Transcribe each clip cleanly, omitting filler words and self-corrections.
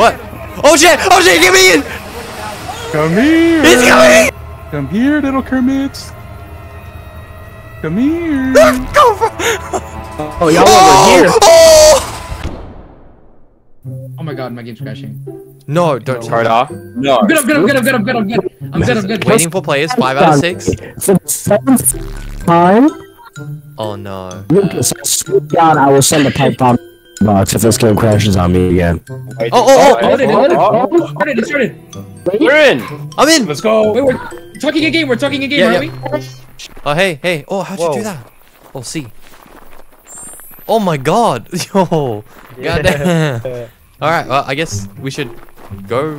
What? Oh shit! Oh shit! Get me in! Come here! He's coming! Come here, little Kermits! Come here! Go for oh, y'all over here! Oh! Oh my god, my game's crashing. No, don't start off. No. Good, I'm good, I'm good, I'm good, I'm good, I'm good. I'm good, I'm good. Waiting for players, 5 out of 6. It's the 7th time. Oh no. God, I will send a pipe bomb box if this game crashes on me again. Oh! It started! We're in! I'm in! Let's go! Wait, we're talking a game, aren't we? Oh, hey. Oh, how'd you do that? Oh, see. Oh my god. Yo. Yeah. Goddamn. Alright, well, I guess we should go,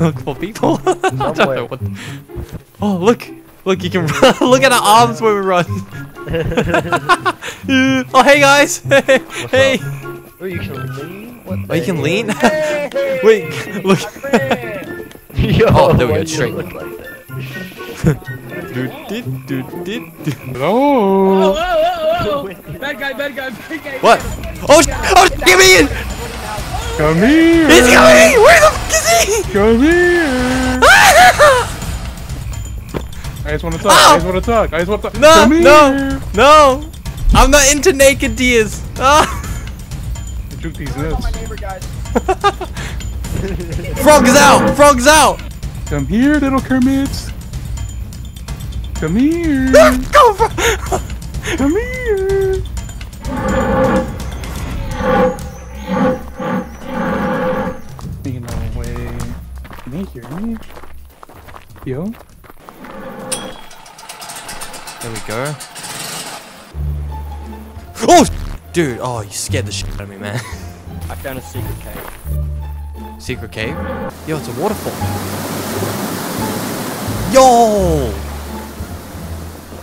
look for people. I don't know what. Oh, look. Look, you can run. Look at our arms when we run. Oh, hey, guys. Hey. Oh, you can lean? What oh, you can lean? Wait, look. Yo, oh, there we go. Straight. Look like that. Hello. Oh. Bad guy. What? Oh, get me in! Come here! He's coming! Where the f is he? Come here! I just wanna talk, I just wanna talk. No, no! I'm not into naked deers! I juked these lips. Frog's out! Frog's out! Come here, little Kermits! Come here! Go for come here! You know, wait. Can you hear me? Yo? There we go. Oh! Dude, oh, you scared the shit out of me, man. I found a secret cave. Secret cave? Yo, it's a waterfall. Yo!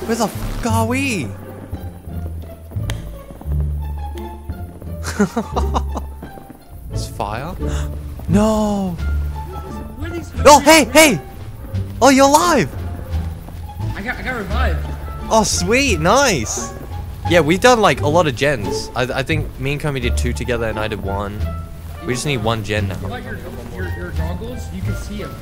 Where the f*** are we? It's fire? No! Oh, hey! Oh, you're alive! I got revived. Oh, sweet, nice! Yeah, we've done like a lot of gens. I think me and Komi did 2 together and I did 1. We just need 1 gen now. What about your goggles? You can see them.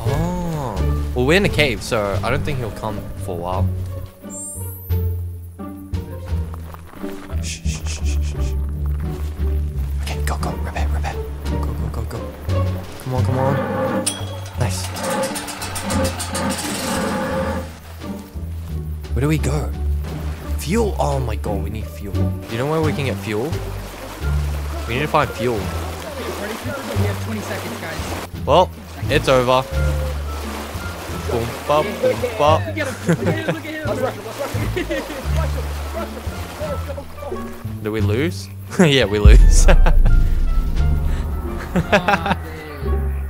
Oh, well, we're in a cave, so I don't think he'll come for a while. Shh. Okay, go, repair. Go. Come on. Nice. Where do we go? Fuel? Oh my god, we need fuel. Do you know where we can get fuel? We need to find fuel. We have 20 seconds, guys. Well, it's over. Boom, bop, boom, bop. Do we lose? Yeah, we lose. The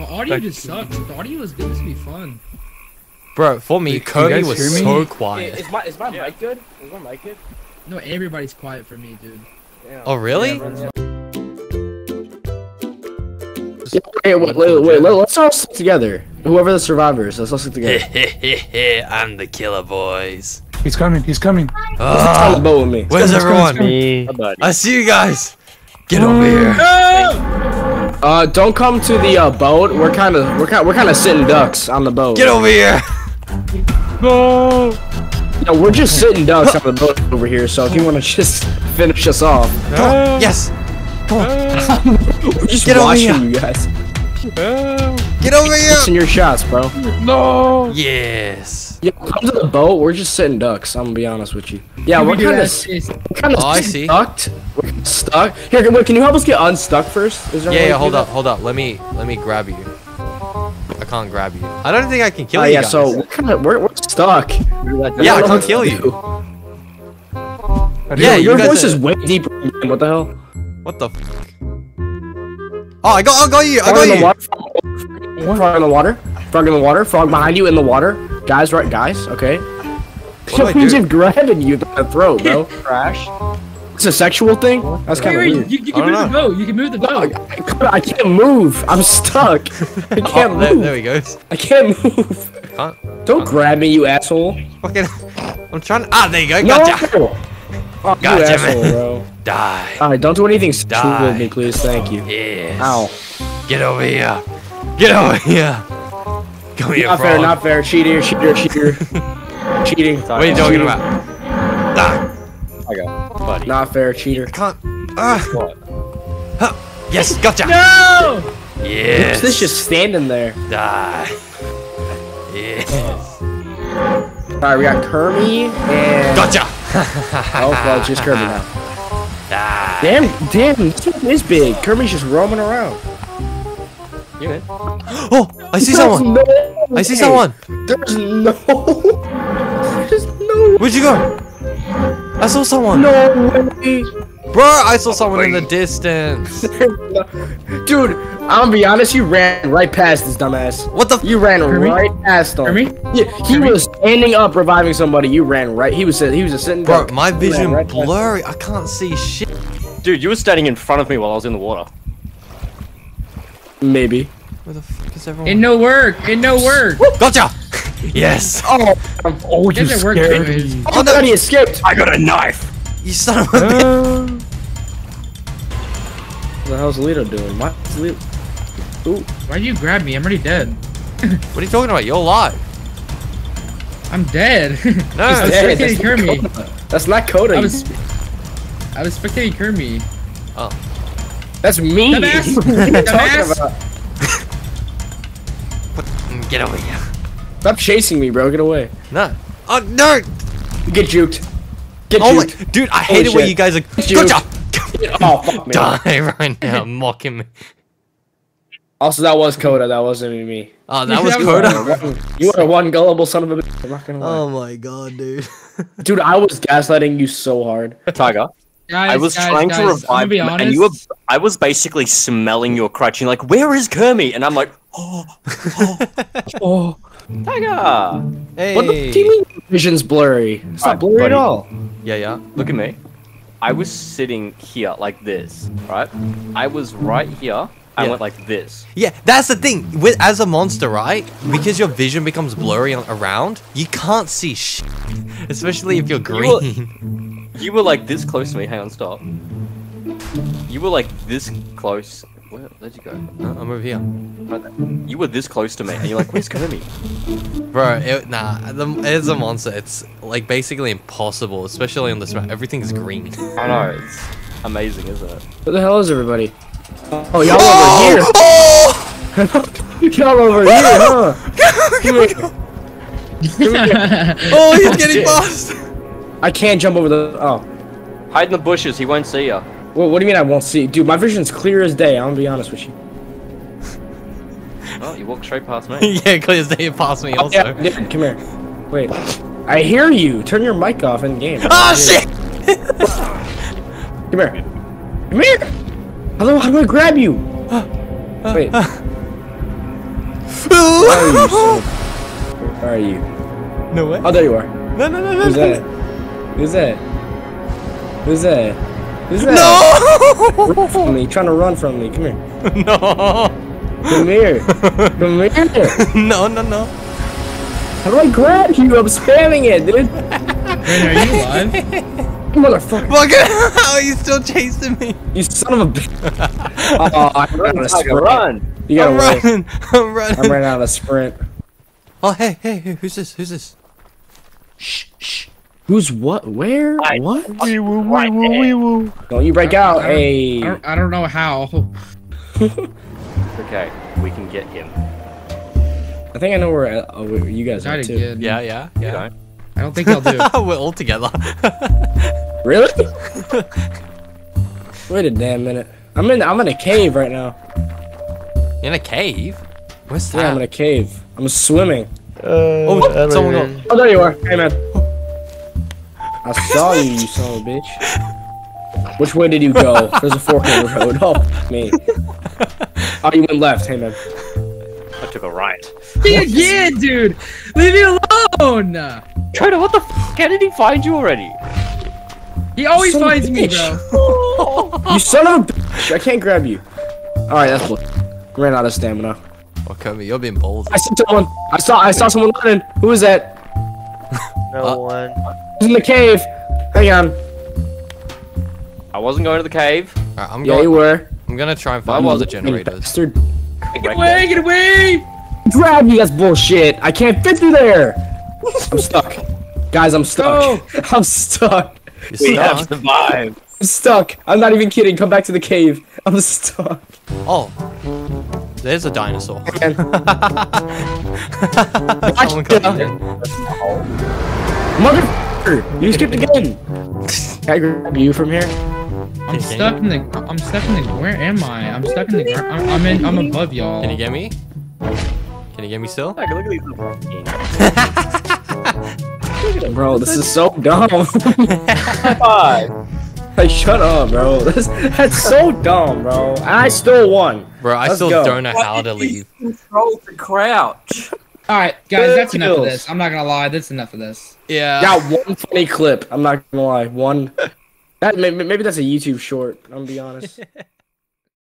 audio just sucks. The audio is supposed to be fun. Bro, for me, Komi was so quiet. Yeah, is my mic good? Is my mic good? No, everybody's quiet for me, dude. Damn. Oh, really? Yeah, Wait, let's all stick together. Whoever the survivors, let's all stick together. I'm the killer, boys. He's coming. Oh, me. Where's everyone? I see you guys. Get over here. No! Don't come to the boat. We're kind of sitting ducks on the boat. Get over here. No. No, we're just sitting ducks on the boat over here. So if you want to just finish us off. No. Yes. Come on. We're just get watching over here. You guys. Get over here! Missing your shots, bro. No! Yes! Yeah, come to the boat, we're just sitting ducks, I'm gonna be honest with you. Yeah, we're kinda stuck. Here, wait, can you help us get unstuck first? Is there hold up. Let me grab you. I can't grab you. I don't think I can kill you guys. Yeah, so we're stuck. Yeah, I can't kill you. Yeah, your voice is way deeper, man. What the hell? What the f***? Oh, I got you! Frog in the water, frog behind you in the water. Guys, okay. He's just grabbing you by the throat, bro. Crash. It's a sexual thing? That's kind of weird. You can move the boat, No, I can't move, I'm stuck. I can't move. There he goes. I can't move. Don't grab me, you asshole. Fucking, I'm trying to- ah, there you go, gotcha! No. Oh, God damn asshole, it. Bro. Die. Alright, don't do anything stupid with me, please. Thank you. Yes. Ow. Get over here. Get over here. Come here, not frog. Fair, not fair. Cheater, cheater, cheater. Cheating. Sorry. What are you talking about? Ah. I got it. Buddy. Not fair, cheater. I can't. What? Huh. Yes, gotcha. No! Yes. Oops, this just standing there. Die. Yes. Alright, we got Kermit and... Gotcha! Oh, well, it's just Kermit now. Die. Damn, this one is big. Kermit's just roaming around. You're in. Oh, I see someone. No I see someone. There's no... There's no... Where'd you go? I saw someone. No way. Bro, I saw someone in the distance. Dude, I'm gonna be honest, you ran right past this dumbass. What the? You ran right past him. Yeah, he was standing up reviving somebody. You ran right. He was just sitting. Bro, my vision right blurry. I can't see shit. Dude, you were standing in front of me while I was in the water. Maybe. Where the fuck is everyone? In no work. In no work. Gotcha. Yes. Oh, you scared me. Oh, no, he escaped. I got a knife. You son of a bitch. What the hell's Lito doing? What? Ooh. Why'd you grab me? I'm already dead. What are you talking about? You're alive. I'm dead. No, I was spectating Kermit. That's not Koda. I was spectating Kermit. Oh. That's me. Dumbass. Dumbass. Get over here. Stop chasing me, bro. Get away. No. Oh, no. Get juked. Get juked. My, dude, I hate it when you guys are. Gotcha. Oh, fuck me. Die right now, mocking me. Also, that was Koda, that wasn't even me. Oh, that was Koda? You are one gullible son of a bitch. I'm not gonna lie. Oh my god, dude. Dude, I was gaslighting you so hard. Tiger, guys, I was trying to revive you, and you were. I was basically smelling your crutch, and like, where is Kermit? And I'm like, oh. Tiger! Hey. What the fuck? Vision's blurry. It's not blurry at all. Yeah. Look at me. I was sitting here like this, right? I was right here. I went like this. Yeah, that's the thing. As a monster, right? Because your vision becomes blurry around, you can't see shit. Especially if you're green. You were like this close to me. Hang on, stop. You were like this close. Where did you go? I'm over here. You were this close to me, and you're like, where's Komi? Bro, it's a monster. It's like basically impossible, especially on this map. Everything's green. I know, it's amazing, isn't it? What the hell is everybody? Oh, y'all over here! Oh! Y'all over here, huh? Here we go. Oh, he's getting lost! I can't jump over the... Oh. Hide in the bushes, he won't see ya. Well, what do you mean I won't see? Dude, my vision's clear as day, I'm gonna be honest with you. Oh, you walked straight past me. Yeah, clear as day past me also. Oh, yeah, come here. Wait. I hear you! Turn your mic off in game. Ah, shit! Come here. Come here! How do I grab you? Wait. Where are you? No way. Oh, there you are. No. Who's that? Who's that? Who's that? Who's that? No! Run from me. Trying to run from me. Come here. No. Come here. No. How do I grab you? I'm spamming it, dude. Wait, are you alive? Motherfucker. How are you still chasing me? You son of a bitch. Oh, I'm running out of sprint. I'm running. I'm running out of sprint. Oh, hey. Who's this? Shh. Who's what? Where? What? Wee woo. Don't you break out, hey. I don't know how. Okay, we can get him. I think I know where you guys are too. Yeah. I don't think they'll do. We're all together. Really? Wait a damn minute. I'm in a cave right now. In a cave? What's that? Yeah, I'm in a cave. I'm swimming. Someone. Oh, there you are. Hey, man. I saw you, you son of a bitch. Which way did you go? There's a fork in the road. Oh, me. Oh, you went left. Hey, man. I took a right. See again, dude. Leave me alone. Koda, what the f? How did he find you already? He always finds me, bro. You son of a bitch. I can't grab you. Alright, that's what. Ran out of stamina. Oh, Komi, you're being bold. I see someone. I saw someone running. Who is that? No one. He's in the cave. Hang on. I wasn't going to the cave. Right, I'm going, you were. I'm gonna try and find all the generators. Get away! Get away! Grab me! That's bullshit. I can't fit through there. I'm stuck, guys. I'm stuck. No. I'm stuck. You're we stuck. Have survived. I'm stuck. I'm not even kidding. Come back to the cave. I'm stuck. Oh, there's a dinosaur. Someone got in. Motherfucker! You skipped again. Can I grab you from here? I'm stuck in the. I'm stuck in the. Where am I? I'm stuck in the ground. I'm in. I'm above y'all. Can you get me? Can you get me still? Look at these. Bro, this is so dumb. Like, shut up, bro. That's so dumb, bro. I still won. Bro, I still don't know how to leave. Control the crouch. Alright, guys, that's enough of this. I'm not gonna lie, that's enough of this. Yeah. Got one funny clip. I'm not gonna lie. One. That maybe that's a YouTube short. I'm gonna be honest.